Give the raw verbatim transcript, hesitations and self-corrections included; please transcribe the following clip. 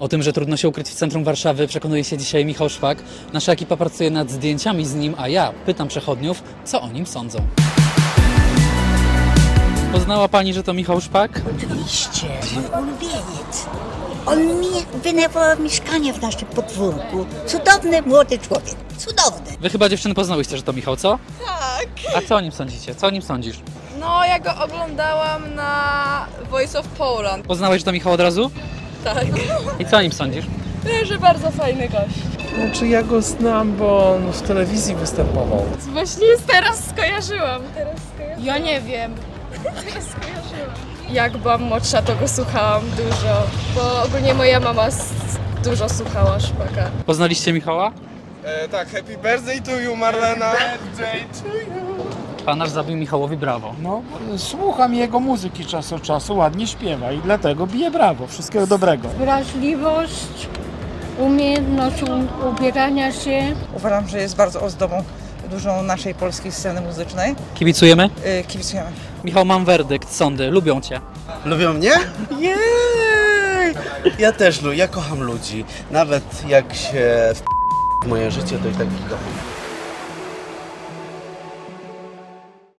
O tym, że trudno się ukryć w centrum Warszawy, przekonuje się dzisiaj Michał Szpak. Nasza ekipa pracuje nad zdjęciami z nim, a ja pytam przechodniów, co o nim sądzą. Poznała Pani, że to Michał Szpak? Oczywiście, mój ulubieniec. On mi wynajmował mieszkanie w naszym podwórku. Cudowny młody człowiek, cudowny. Wy chyba dziewczyny poznałyście, że to Michał, co? Tak. A co o nim sądzicie? Co o nim sądzisz? No, ja go oglądałam na Voice of Poland. Poznałeś, że to Michał od razu? Tak. I co o nim sądzisz? Że bardzo fajny gość. Znaczy ja go znam, bo on w telewizji występował. Właśnie teraz skojarzyłam. Teraz skojarzyłam. Ja nie wiem. Teraz skojarzyłam. Jak byłam młodsza, to go słuchałam dużo, bo ogólnie moja mama dużo słuchała Szpaka. Poznaliście Michała? E, tak, happy birthday to you, Marlena. Happy birthday to you. Pan aż zabił Michałowi brawo. No, słucham jego muzyki czas od czasu, ładnie śpiewa i dlatego bije brawo. Wszystkiego dobrego. Wrażliwość, umiejętność ubierania się. Uważam, że jest bardzo ozdobą dużą naszej polskiej sceny muzycznej. Kibicujemy? Yy, kibicujemy. Michał, mam werdykt, sądy, lubią Cię. Lubią mnie? Jej! Ja też lubię, ja kocham ludzi. Nawet jak się w moje życie, to i tak ich kocham.